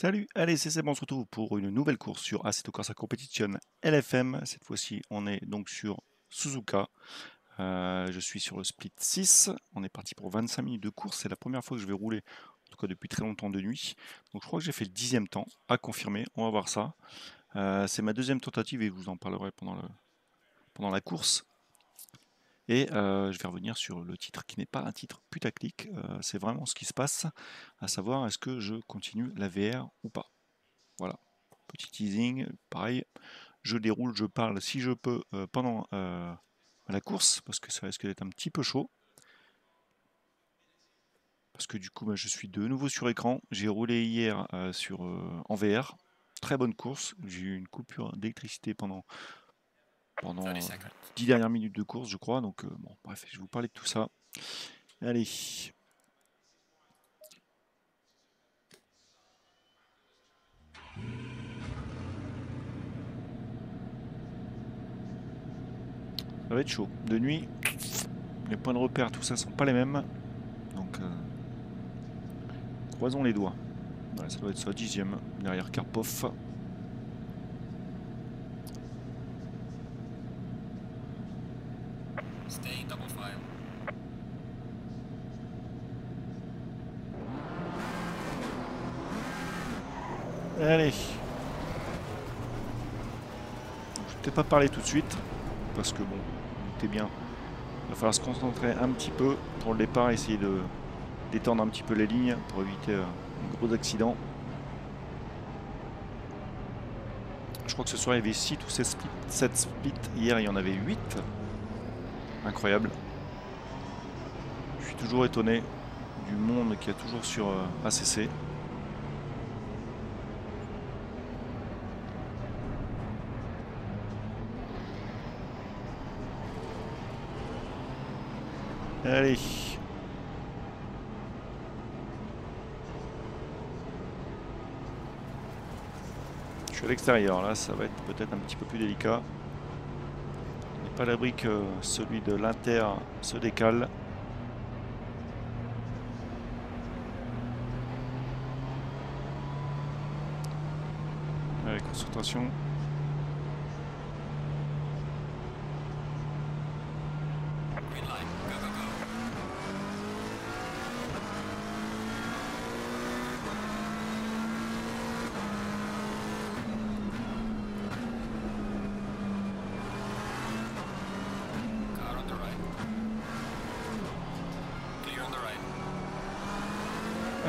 Salut, allez c'est bon, on se retrouve pour une nouvelle course sur Assetto Corsa Competizione LFM. Cette fois-ci on est donc sur Suzuka, je suis sur le split 6, on est parti pour 25 minutes de course, c'est la première fois que je vais rouler, en tout cas depuis très longtemps de nuit, donc je crois que j'ai fait le 10e temps, à confirmer, on va voir ça. C'est ma deuxième tentative et je vous en parlerai pendant la course. Et je vais revenir sur le titre qui n'est pas un titre putaclic, c'est vraiment ce qui se passe, à savoir est-ce que je continue la VR ou pas. Voilà, petit teasing, pareil, je déroule, je parle si je peux pendant la course, parce que ça risque d'être un petit peu chaud. Parce que du coup je suis de nouveau sur écran, j'ai roulé hier en VR, très bonne course, j'ai eu une coupure d'électricité pendant 10 dernières minutes de course, je crois. Donc, bon, bref, je vais vous parler de tout ça. Allez. Ça va être chaud. De nuit, les points de repère, tout ça, sont pas les mêmes. Donc, croisons les doigts. Voilà, ça doit être ça, 10e, derrière Karpov. Allez, je ne vais pas parler tout de suite parce que bon, c'était bien. Il va falloir se concentrer un petit peu pour le départ, essayer de détendre un petit peu les lignes pour éviter un gros accident. Je crois que ce soir il y avait 6 ou 7 splits, hier il y en avait 8. Incroyable. Je suis toujours étonné du monde qu'il y a toujours sur ACC. Allez. Je suis à l'extérieur, là ça va être peut-être un petit peu plus délicat. Il n'est pas à l'abri que celui de l'Inter se décale. Allez, concentration.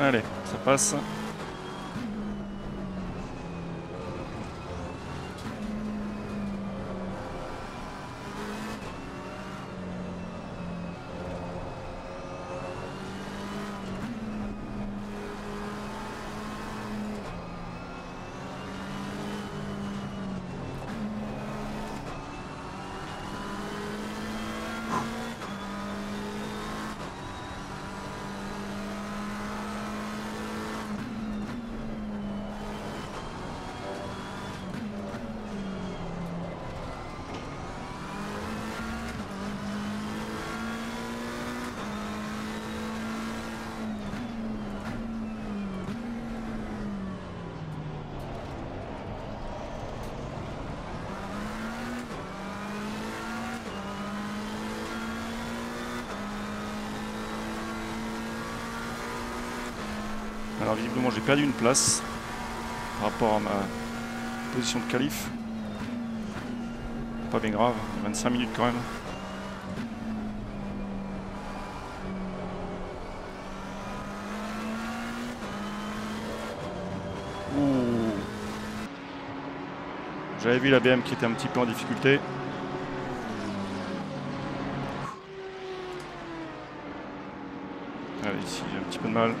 Allez, ça passe. Alors visiblement j'ai perdu une place par rapport à ma position de qualif. Pas bien grave, 25 minutes quand même. J'avais vu la BM qui était un petit peu en difficulté. Allez, ici j'ai un petit peu de mal.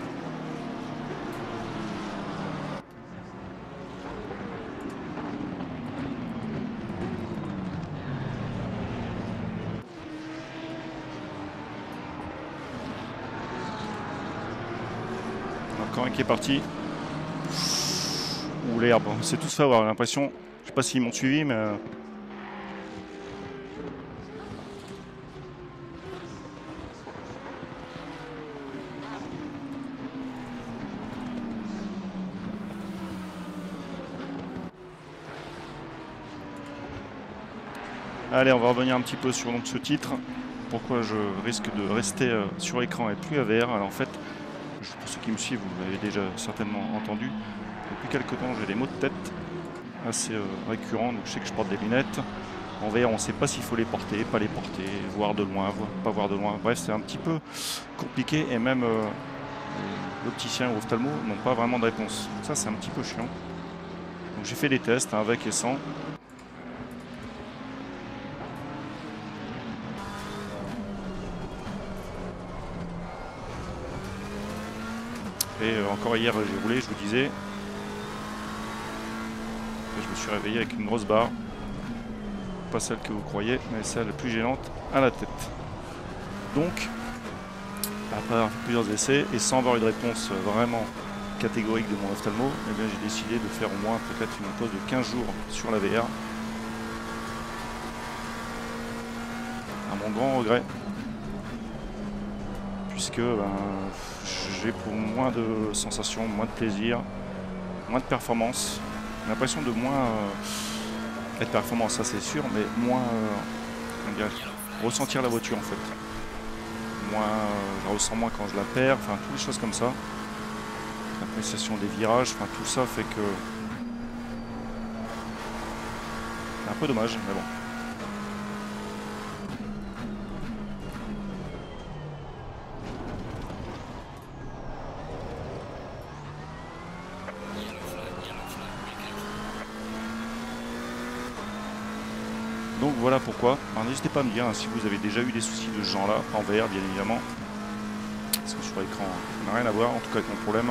Encore un qui est parti. Ouh, l'herbe, c'est tous favorable, j'ai l'impression. Je sais pas s'ils m'ont suivi, mais. Allez, on va revenir un petit peu sur donc, ce titre. Pourquoi je risque de rester sur écran et plus AVR? Alors en fait, pour ceux qui me suivent, vous l'avez déjà certainement entendu. Depuis quelques temps, j'ai des maux de tête assez récurrents. Donc je sais que je porte des lunettes. En VR, on ne sait pas s'il faut les porter, pas les porter, voir de loin, pas voir de loin. Bref, c'est un petit peu compliqué et même l'opticien ou l'ophtalmo n'ont pas vraiment de réponse. Donc ça, c'est un petit peu chiant. Donc j'ai fait des tests hein, avec et sans. Et encore hier, j'ai roulé, je vous disais. Et je me suis réveillé avec une grosse barre. Pas celle que vous croyez, mais celle la plus gênante à la tête. Donc, après plusieurs essais et sans avoir une réponse vraiment catégorique de mon ophtalmo, eh bien j'ai décidé de faire au moins peut-être une pause de 15 jours sur la VR. À mon grand regret. Puisque ben, j'ai pour moins de sensations, moins de plaisir, moins de performance, l'impression de moins être performant, ça c'est sûr, mais moins ressentir la voiture en fait. Moins, je ressens moins quand je la perds, enfin toutes les choses comme ça. L'appréciation des virages, enfin tout ça fait que c'est un peu dommage, mais bon. Donc voilà pourquoi. N'hésitez pas à me dire hein, si vous avez déjà eu des soucis de ce genre-là, en VR bien évidemment. Parce que sur l'écran, ça n'a rien à voir, en tout cas avec mon problème.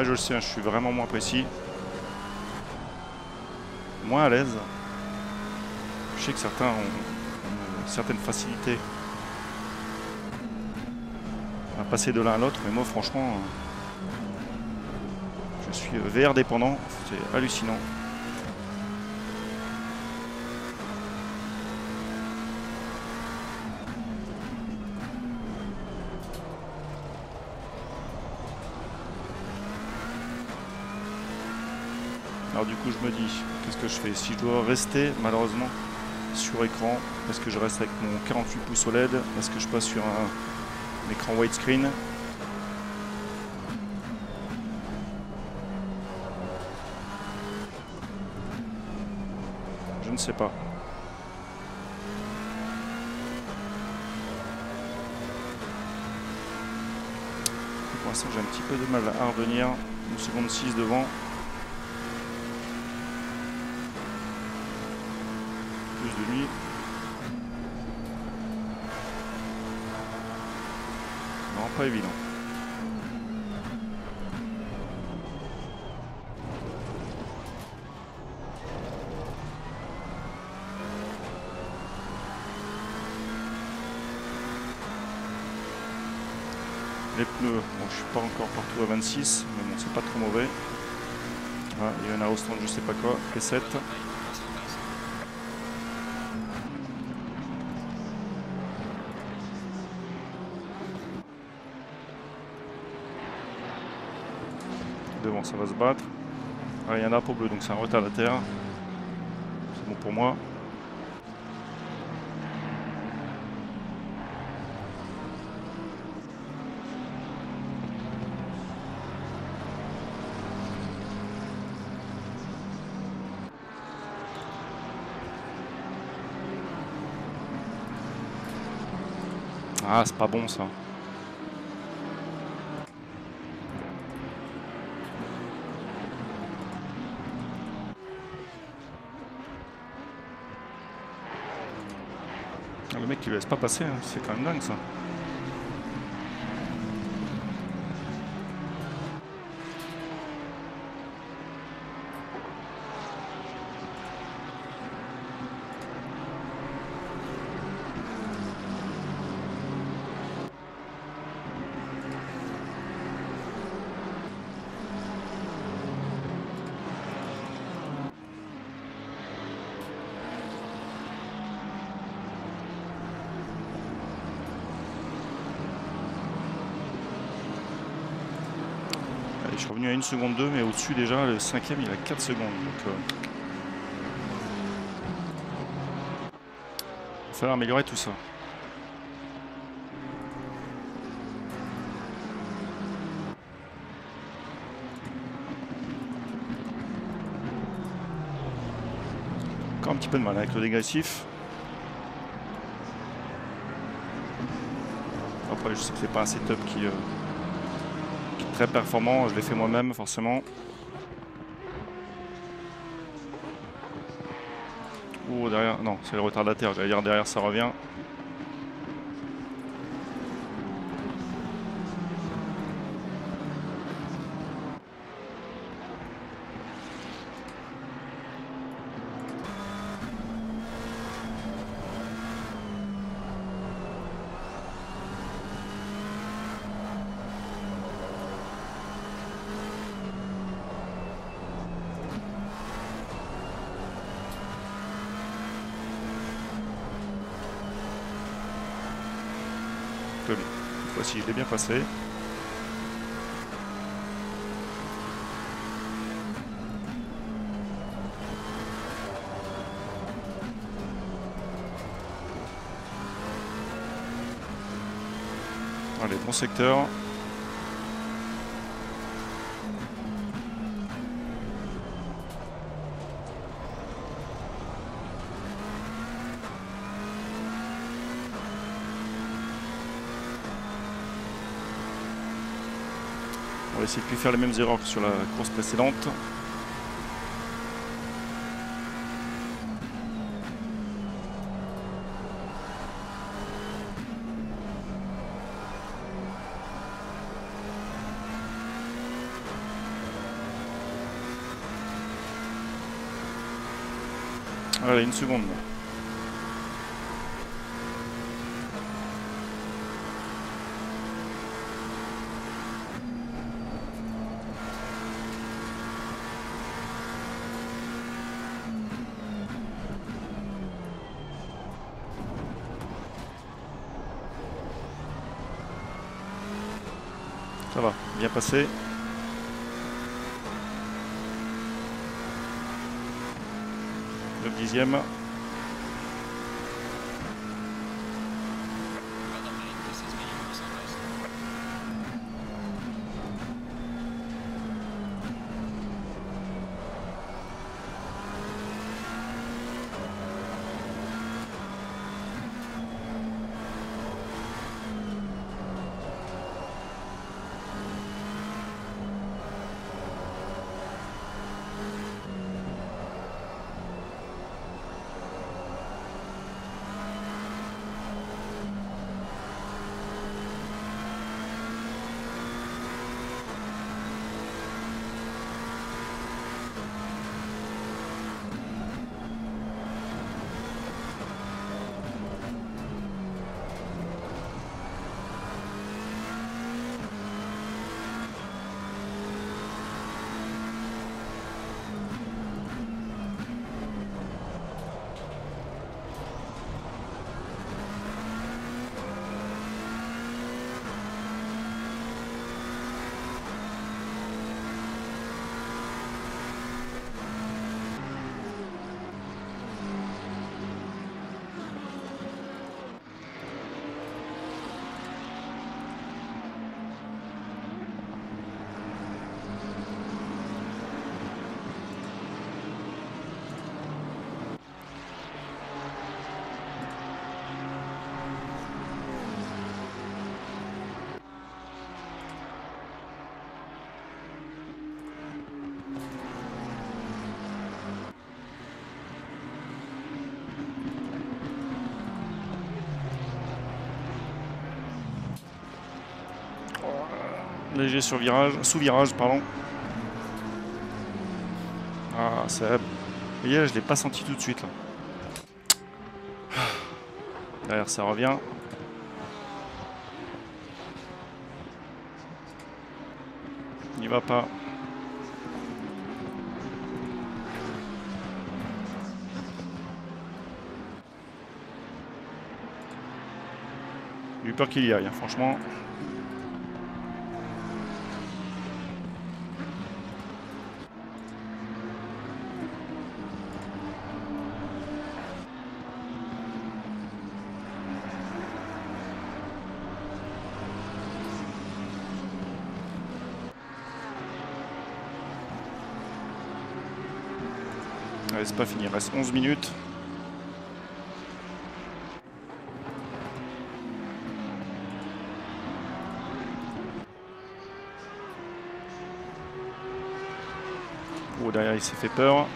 Ah, je le sais, je suis vraiment moins précis, moins à l'aise. Je sais que certains ont une certaine facilité à passer de l'un à l'autre, mais moi franchement, je suis VR dépendant, c'est hallucinant. Alors du coup je me dis, qu'est-ce que je fais? Si je dois rester malheureusement sur écran, est-ce que je reste avec mon 48 pouces OLED? Est-ce que je passe sur un écran widescreen? Je ne sais pas. Pour l'instant j'ai un petit peu de mal à revenir, une seconde 6 devant. De nuit. Non, pas évident. Les pneus, bon, je suis pas encore partout à 26, mais bon, c'est pas trop mauvais. Ah, il y en a au stand, je sais pas quoi, P7. Devant ça va se battre. Ah, il y en a pour bleu, donc c'est un retardataire. C'est bon pour moi. Ah, c'est pas bon ça. Le mec qui ne laisse pas passer, hein. C'est quand même dingue ça. Je suis revenu à 1,2 seconde, mais au-dessus déjà, le cinquième, il a 4 secondes. Donc, il va falloir améliorer tout ça. Encore un petit peu de mal avec le dégressif. Après, je sais que c'est pas un setup qui est très performant, je l'ai fait moi-même forcément. Oh, derrière, non, c'est le retardataire, j'allais dire derrière ça revient. Si je l'ai bien passé. Allez, bon secteur. On va essayer de ne plus faire les mêmes erreurs que sur la course précédente. Allez, 1 seconde. Ça va, bien passé. Le 10e. Léger sur virage, sous virage, pardon. Ah, c'est... Vous voyez, je ne l'ai pas senti tout de suite, là. Derrière, ça revient. Il n'y va pas. J'ai eu peur qu'il y aille, hein, franchement. ne laisse pas finir, il reste 11 minutes. Oh, derrière il s'est fait peur.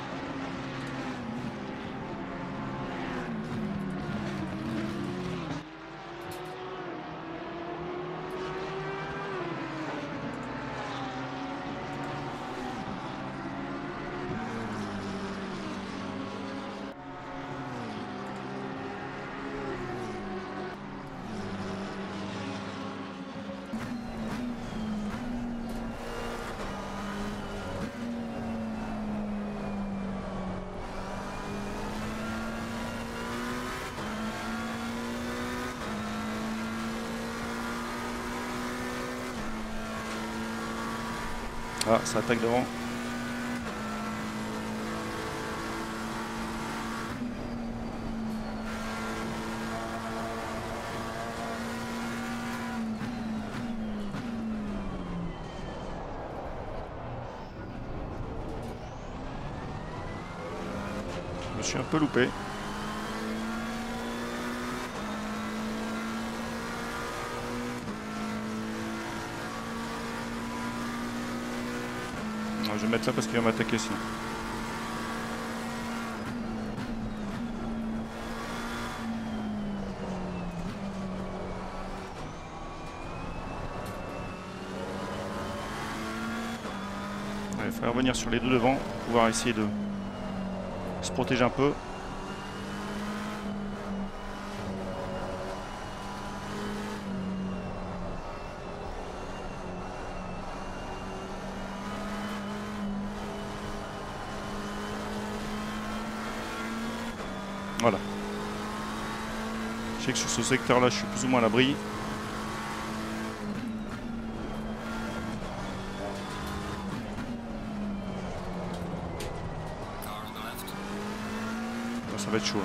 Ah, ça attaque devant. Je me suis un peu loupé. Je vais mettre ça parce qu'il va m'attaquer sinon. Il va falloir revenir sur les deux devant pour pouvoir essayer de se protéger un peu. Voilà. Je sais que sur ce secteur là je suis plus ou moins à l'abri. Bon, ça va être chaud là.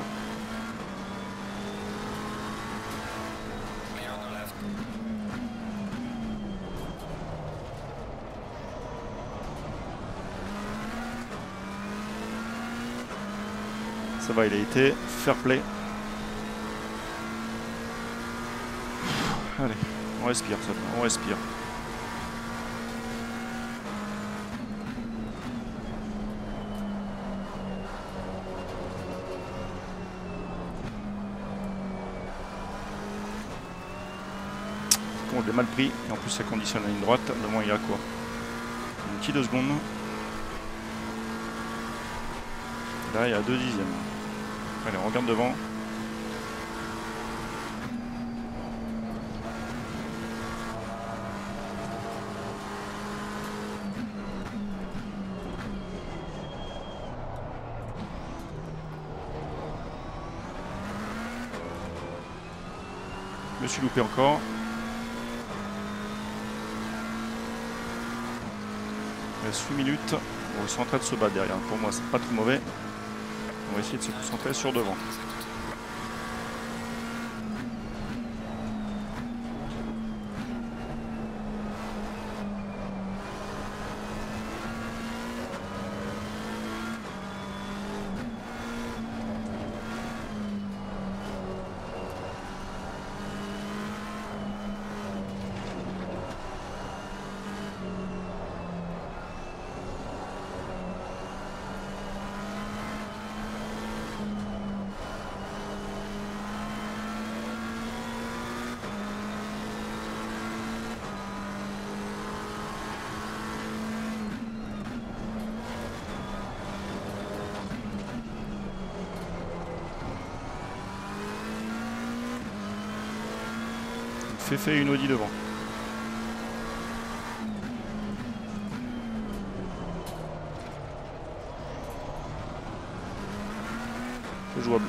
Ça va, il a été fair play. Allez, on respire, ça va, on respire. On l'a mal pris, et en plus ça conditionne la ligne droite. Devant il y a quoi? Une petite 2 secondes. Là il y a 2 dixièmes. Allez, on regarde devant. Je me suis loupé encore. Il reste 8 minutes. Bon, ils sont en train de se battre derrière. Pour moi, c'est pas trop mauvais. On va essayer de se concentrer sur devant. Fait une Audi devant. Peu jouable.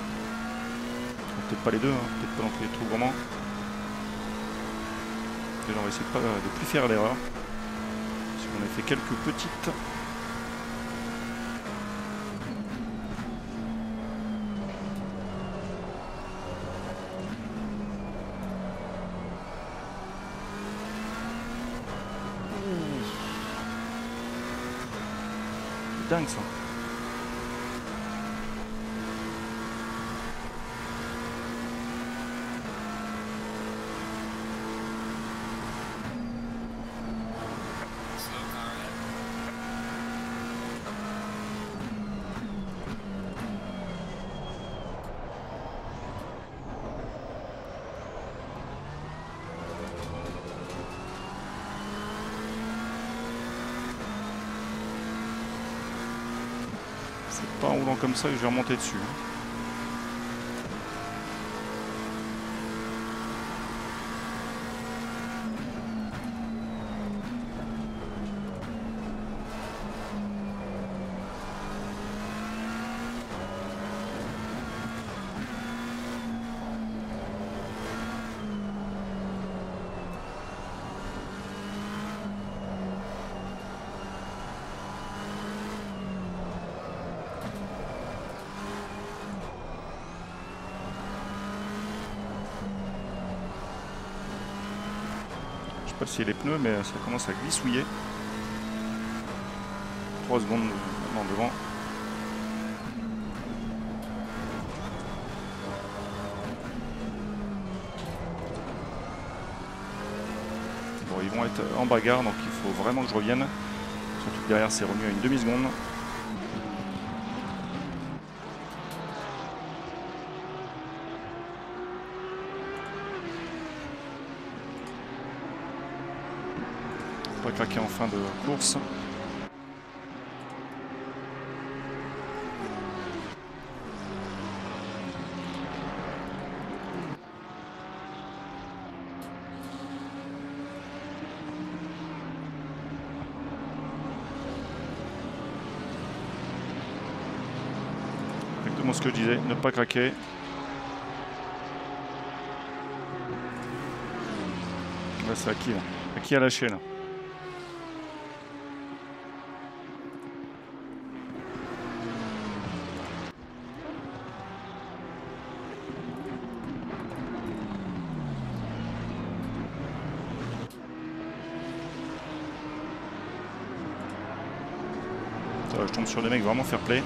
Peut-être pas les deux, hein. Peut-être pas non plus les trop gourmands. Déjà on va essayer de ne plus faire l'erreur. Parce qu'on a fait quelques petites. Dingue ça. C'est pas en roulant comme ça que je vais remonter dessus. Je sais pas si les pneus, mais ça commence à glissouiller. 3 secondes en devant. Bon, ils vont être en bagarre, donc il faut vraiment que je revienne. Surtout que derrière, c'est revenu à une demi-seconde. Claquer en fin de course. Exactement ce que je disais, ne pas craquer. Là c'est Aki, là. Aki a lâché là. Je tombe sur des mecs vraiment fair play.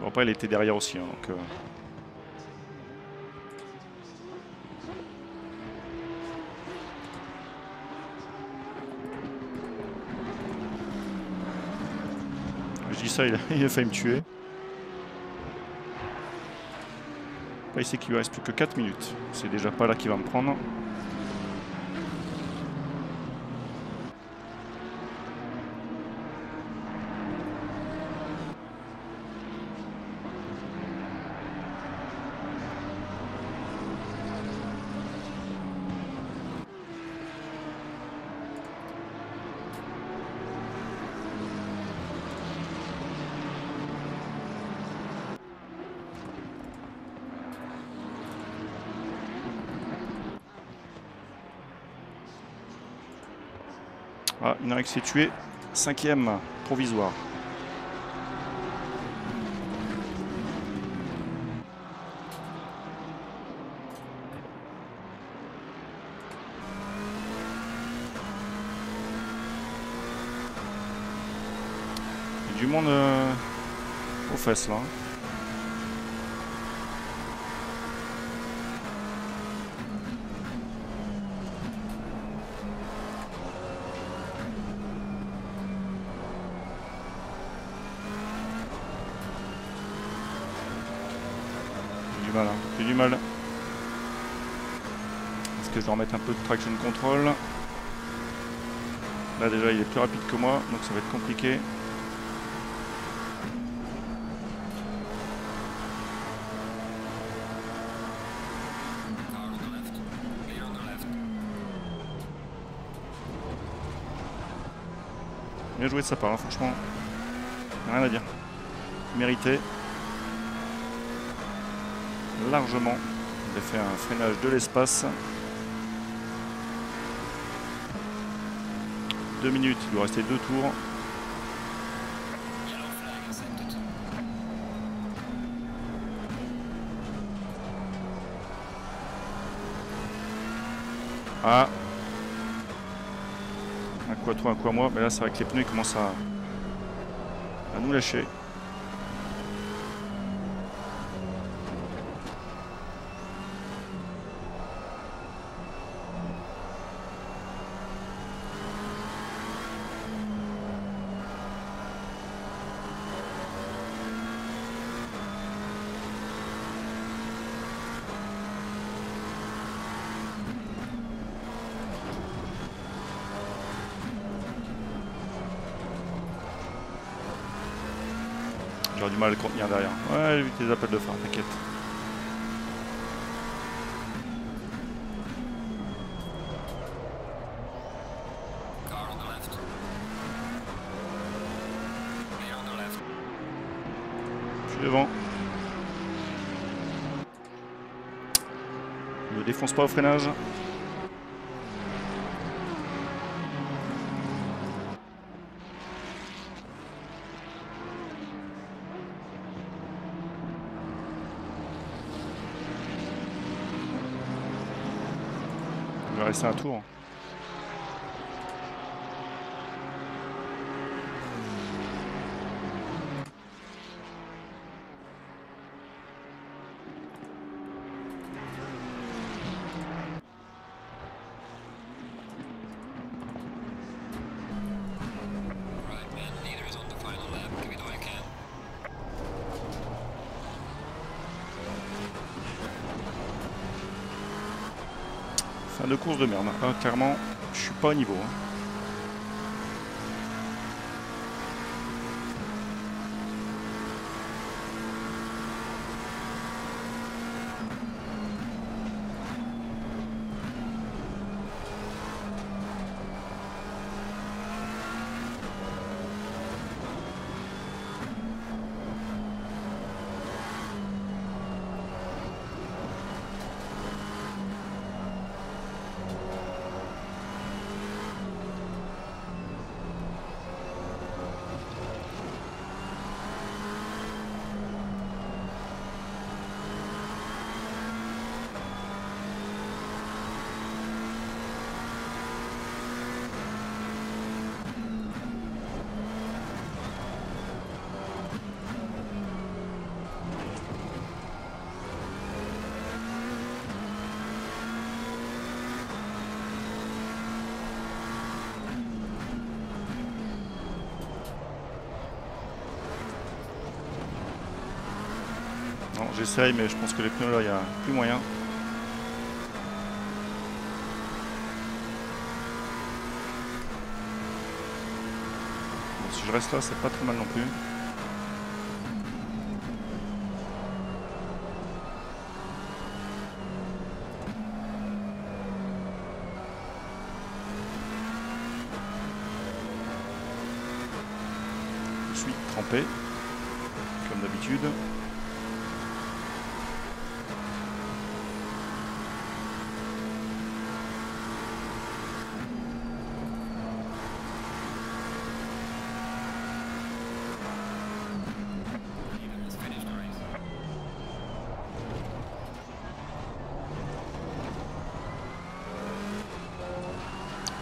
Bon, après, il était derrière aussi. Hein, donc, Je dis ça, il a failli me tuer. Après, il sait qu'il lui reste plus que 4 minutes. C'est déjà pas là qu'il va me prendre. Ah, il y en a qui s'est tué. 5e provisoire. Il y a du monde aux fesses là. J'ai du mal. Est-ce que je dois remettre un peu de traction control? Là déjà il est plus rapide que moi, donc ça va être compliqué. Bien joué de sa part, hein, franchement. Rien à dire. Mérité. Largement. J'ai fait un freinage de l'espace. 2 minutes, il doit rester 2 tours. Ah, un coup à toi, un coup à moi. Mais là c'est vrai que les pneus commencent à nous lâcher. tu auras du mal à le contenir derrière. Ouais, évite les appels de phare, t'inquiète. Je suis devant. Ne défonce pas au freinage. Il va rester un tour. De course de merde, hein. Clairement je suis pas au niveau. Hein. J'essaye, mais je pense que les pneus là, il n'y a plus moyen. Bon, si je reste là, c'est pas très mal non plus. Je suis trempé, comme d'habitude.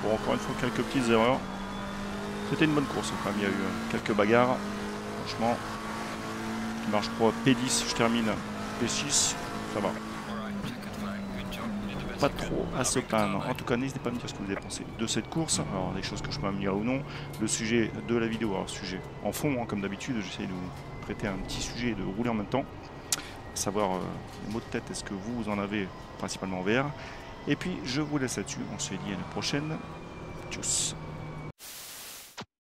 Bon, encore une fois, quelques petites erreurs. C'était une bonne course quand même, il y a eu quelques bagarres. Franchement, je marche pour P10, je termine P6, ça va. Pas trop à se plaindre. En tout cas, n'hésitez pas à me dire ce que vous avez pensé de cette course. Alors, des choses que je peux améliorer ou non. Le sujet de la vidéo, alors sujet en fond, hein, comme d'habitude, j'essaie de vous prêter un petit sujet et de rouler en même temps. À savoir, les mots de tête, est-ce que vous en avez principalement en VR ? Et puis, je vous laisse là-dessus. On se dit à la prochaine. Tchuss.